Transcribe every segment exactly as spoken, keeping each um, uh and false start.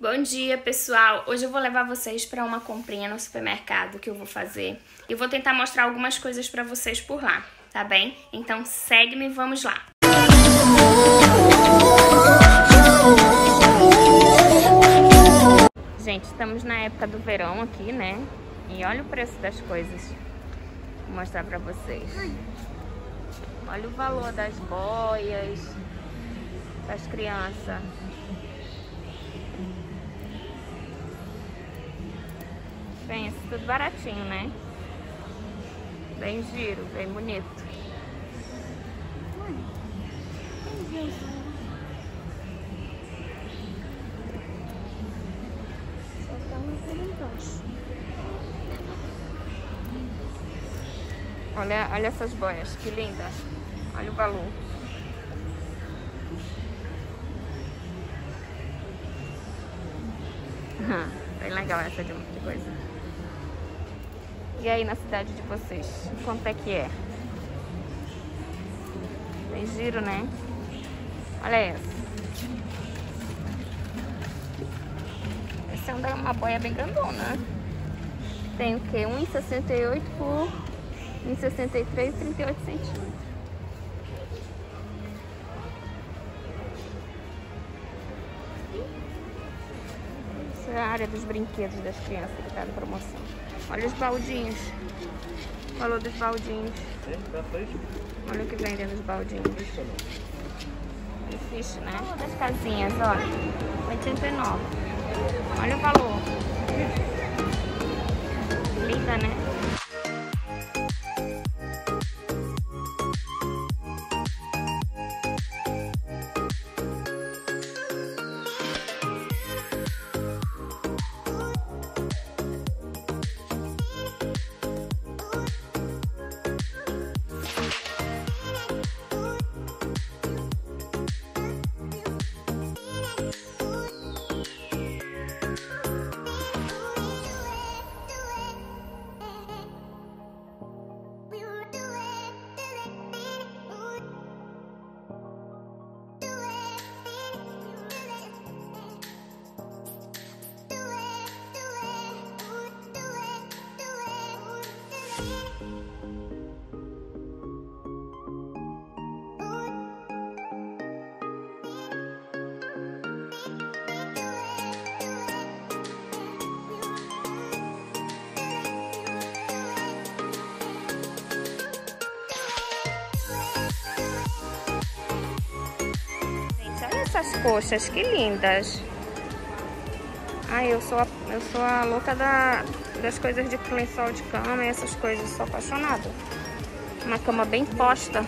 Bom dia, pessoal! Hoje eu vou levar vocês para uma comprinha no supermercado que eu vou fazer. E vou tentar mostrar algumas coisas para vocês por lá, tá bem? Então segue-me e vamos lá! Gente, estamos na época do verão aqui, né? E olha o preço das coisas. Vou mostrar para vocês. Olha o valor das boias das crianças. Bem, isso tudo baratinho, né? Bem giro, bem bonito. Olha, olha essas boias, que lindas. Olha o valor. Bem legal essa de coisa. E aí, na cidade de vocês, quanto é que é? Bem giro, né? Olha essa. Essa é uma boia bem grandona. Tem o quê? um vírgula sessenta e oito por um vírgula sessenta e três, trinta e oito centímetros. Essa é a área dos brinquedos das crianças que tá na promoção. Olha os baldinhos. O valor dos baldinhos. Olha o que vem dentro dos baldinhos. Difícil, né? Olha as casinhas, olha. oitenta e nove. Olha o valor. Linda, né? Essas coxas, que lindas. Ai, eu sou a, eu sou a louca da, das coisas de lençol de cama e essas coisas, sou apaixonada. Uma cama bem posta,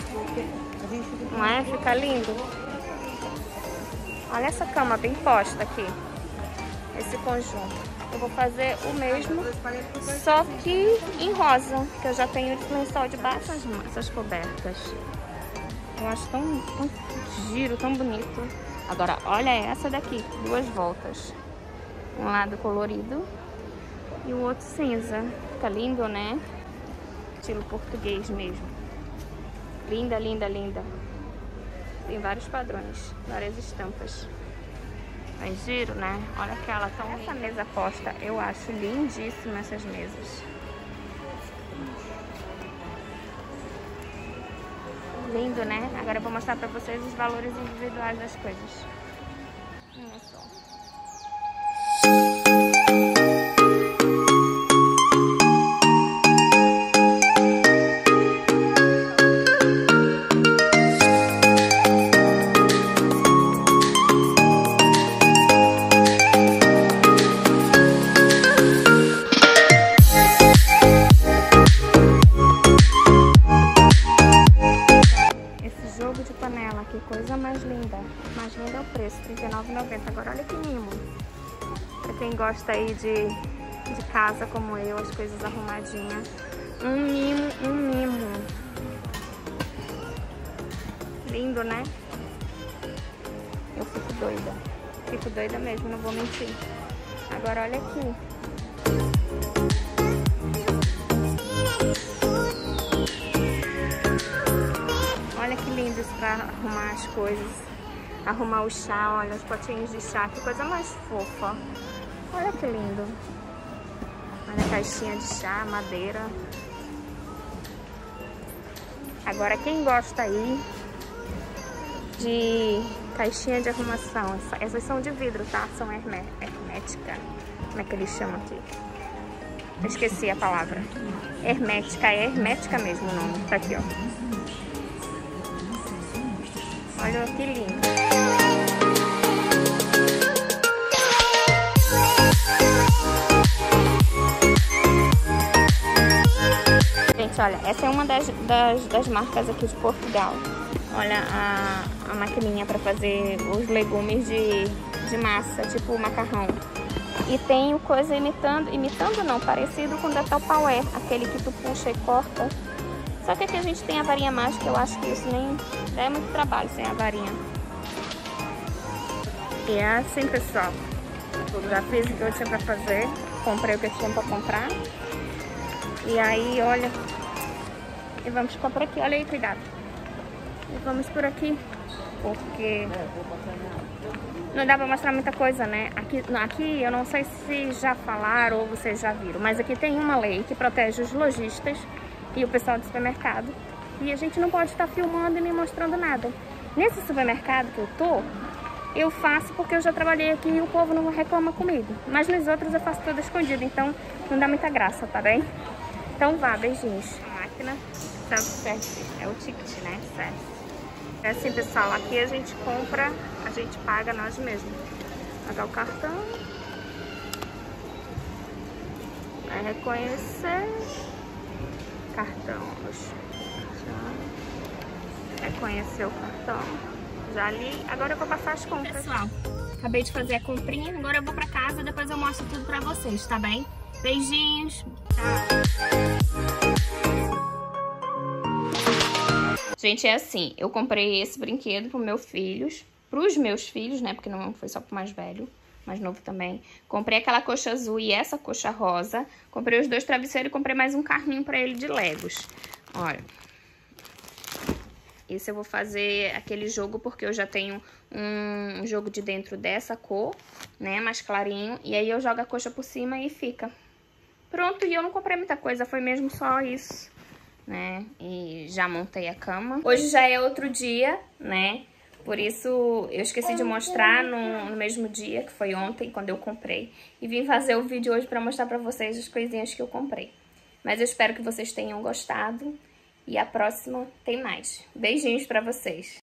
não é? Fica lindo. Olha essa cama bem posta aqui, esse conjunto. Eu vou fazer o mesmo, só que em rosa, que eu já tenho de lençol de baixo. Essas cobertas. Eu acho tão, tão giro, tão bonito. Agora, olha essa daqui, duas voltas. Um lado colorido e o outro cinza. Fica lindo, né? Estilo português mesmo. Linda, linda, linda. Tem vários padrões, várias estampas. É giro, né? Olha aquela tão linda. Essa mesa posta, eu acho lindíssima essas mesas. Lindo, né? Agora eu vou mostrar pra vocês os valores individuais das coisas. Olha só. Gosta aí de, de casa como eu, as coisas arrumadinhas. Um mimo, um mimo. Lindo, né? Eu fico doida. Fico doida mesmo, não vou mentir. Agora olha aqui. Olha que lindo isso pra arrumar as coisas. arrumar o chá, olha, os potinhos de chá, que coisa mais fofa. Olha que lindo. Olha a caixinha de chá, madeira. Agora quem gosta aí de caixinha de arrumação, essas são de vidro, tá? São hermé hermética. Como é que eles chamam aqui? Eu esqueci a palavra. Hermética, é hermética mesmo o nome. Tá aqui, ó. Olha que lindo. Olha, essa é uma das, das, das marcas aqui de Portugal. Olha a, a maquininha para fazer os legumes de, de massa, tipo macarrão. E tem coisa imitando, imitando não, parecido com o da Tupperware, aquele que tu puxa e corta. Só que aqui a gente tem a varinha mágica, eu acho que isso nem dá muito trabalho sem a varinha. E é assim, pessoal. Eu já fiz o que eu tinha para fazer, comprei o que eu tinha para comprar. E aí, olha... E vamos ficar por aqui, olha aí, cuidado. E vamos por aqui, porque não dá pra mostrar muita coisa, né? Aqui, não, aqui eu não sei se já falaram ou vocês já viram, mas aqui tem uma lei que protege os lojistas e o pessoal do supermercado. E a gente não pode estar filmando e nem mostrando nada. Nesse supermercado que eu tô, eu faço porque eu já trabalhei aqui e o povo não reclama comigo. Mas nos outros eu faço tudo escondido, então não dá muita graça, tá bem? Então vá, beijinhos. A máquina... É o ticket, né? É assim, pessoal, aqui a gente compra, a gente paga nós mesmos. Pagar o cartão. Vai reconhecer. Cartão. Já reconheceu o cartão. Já li. Agora eu vou passar as compras. Pessoal, acabei de fazer a comprinha, agora eu vou pra casa, depois eu mostro tudo pra vocês, tá bem? Beijinhos. Tchau. Gente, é assim, eu comprei esse brinquedo pro meus filhos, pros meus filhos, né, porque não foi só pro mais velho, mais novo também. Comprei aquela coxa azul e essa coxa rosa, comprei os dois travesseiros e comprei mais um carrinho pra ele de Legos. Olha, esse eu vou fazer aquele jogo porque eu já tenho um jogo de dentro dessa cor, né, mais clarinho, e aí eu jogo a coxa por cima e fica. Pronto, e eu não comprei muita coisa, foi mesmo só isso. Né? E já montei a cama. Hoje já é outro dia, né? Por isso eu esqueci de mostrar no, no mesmo dia, que foi ontem, quando eu comprei. E vim fazer o vídeo hoje pra mostrar pra vocês as coisinhas que eu comprei. Mas eu espero que vocês tenham gostado. E a próxima tem mais. Beijinhos pra vocês.